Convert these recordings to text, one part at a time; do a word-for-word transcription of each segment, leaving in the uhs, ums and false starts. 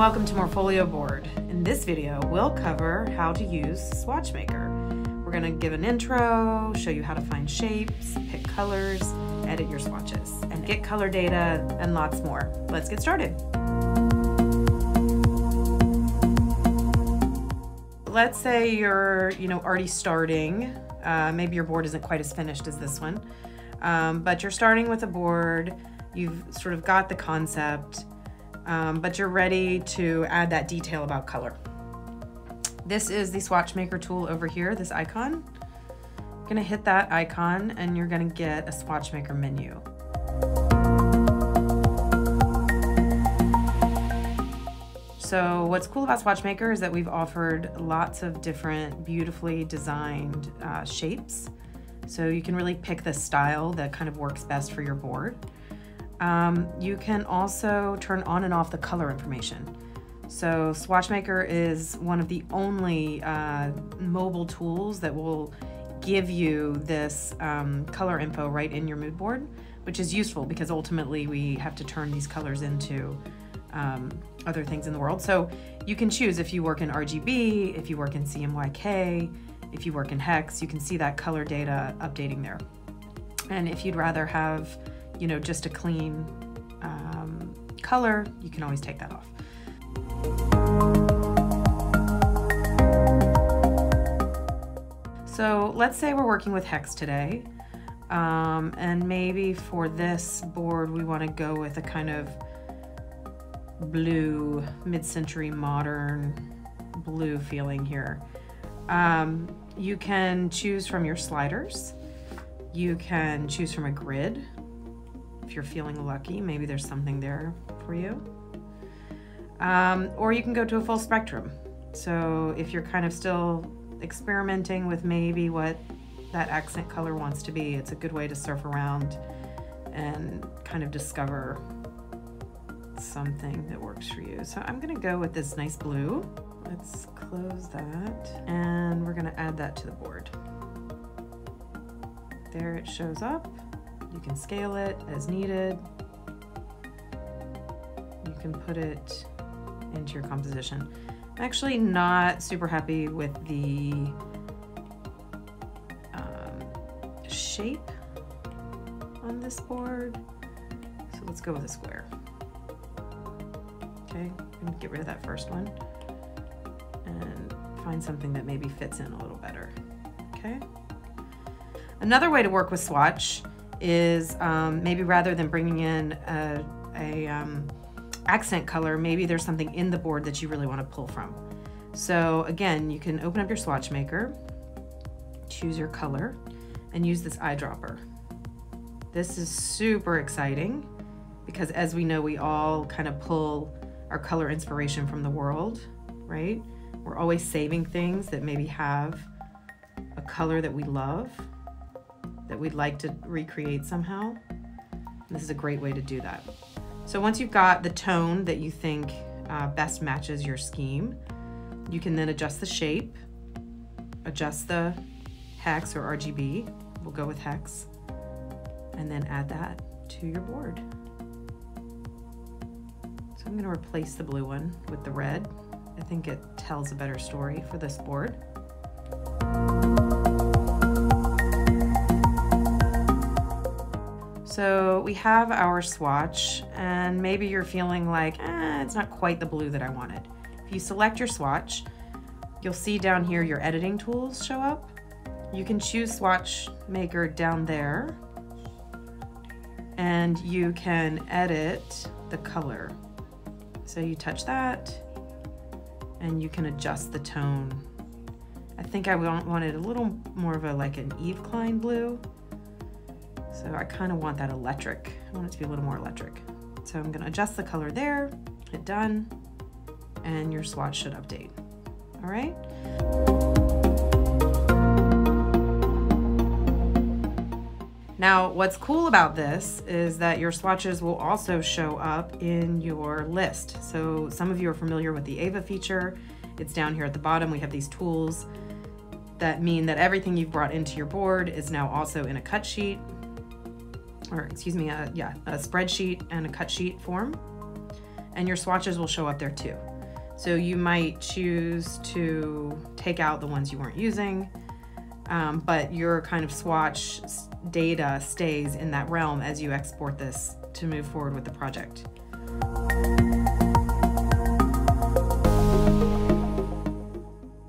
Welcome to Morpholio Board. In this video, we'll cover how to use Swatch Maker. We're going to give an intro, show you how to find shapes, pick colors, edit your swatches, and get color data and lots more. Let's get started. Let's say you're, you know, already starting. Uh, maybe your board isn't quite as finished as this one, um, but you're starting with a board. You've sort of got the concept. Um, but you're ready to add that detail about color. This is the Swatch Maker tool over here, this icon. You're gonna hit that icon and you're gonna get a Swatch Maker menu. So what's cool about Swatch Maker is that we've offered lots of different beautifully designed uh, shapes. So you can really pick the style that kind of works best for your board. Um, you can also turn on and off the color information. So Swatch Maker is one of the only uh, mobile tools that will give you this um, color info right in your mood board, which is useful because ultimately we have to turn these colors into um, other things in the world. So you can choose if you work in R G B, if you work in C M Y K, if you work in hex, you can see that color data updating there. And if you'd rather have you know, just a clean um, color, you can always take that off. So let's say we're working with hex today. Um, and maybe for this board, we want to go with a kind of blue, mid-century modern blue feeling here. Um, you can choose from your sliders. You can choose from a grid. If you're feeling lucky, maybe there's something there for you. Um, or you can go to a full spectrum. So if you're kind of still experimenting with maybe what that accent color wants to be, it's a good way to surf around and kind of discover something that works for you. So I'm gonna go with this nice blue. Let's close that and we're gonna add that to the board. There it shows up. You can scale it as needed. You can put it into your composition. I'm actually not super happy with the um, shape on this board. So let's go with a square. Okay, I'm gonna get rid of that first one and find something that maybe fits in a little better, okay? Another way to work with Swatch is um, maybe rather than bringing in a, a um, accent color, maybe there's something in the board that you really want to pull from. So again, you can open up your Swatch Maker, choose your color, and use this eyedropper. This is super exciting because as we know, we all kind of pull our color inspiration from the world, right? We're always saving things that maybe have a color that we love, that we'd like to recreate somehow. This is a great way to do that. So once you've got the tone that you think uh, best matches your scheme, you can then adjust the shape, adjust the hex or R G B, we'll go with hex, and then add that to your board. So I'm gonna replace the blue one with the red. I think it tells a better story for this board. So we have our swatch, and maybe you're feeling like, eh, it's not quite the blue that I wanted. If you select your swatch, you'll see down here your editing tools show up. You can choose Swatch Maker down there, and you can edit the color. So you touch that, and you can adjust the tone. I think I wanted a little more of a like an Yves Klein blue. So I kind of want that electric. I want it to be a little more electric. So I'm gonna adjust the color there, hit done, and your swatch should update, all right? Now, what's cool about this is that your swatches will also show up in your list. So some of you are familiar with the Ava feature. It's down here at the bottom. We have these tools that mean that everything you've brought into your board is now also in a cut sheet. or excuse me, a, yeah, a spreadsheet and a cut sheet form, and your swatches will show up there too. So you might choose to take out the ones you weren't using, um, but your kind of swatch data stays in that realm as you export this to move forward with the project.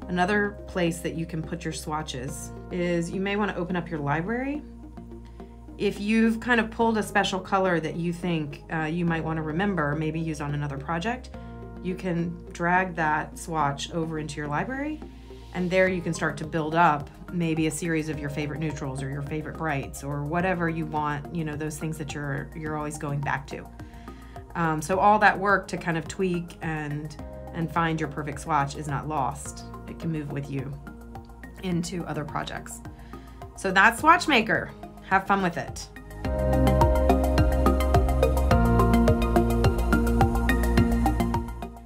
Another place that you can put your swatches is you may want to open up your library. If you've kind of pulled a special color that you think uh, you might want to remember, maybe use on another project, you can drag that swatch over into your library, and there you can start to build up maybe a series of your favorite neutrals or your favorite brights or whatever you want, you know, those things that you're, you're always going back to. Um, so all that work to kind of tweak and, and find your perfect swatch is not lost. It can move with you into other projects. So that's Swatch Maker. Have fun with it.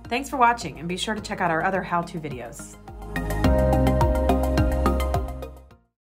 Thanks for watching, and be sure to check out our other how-to videos.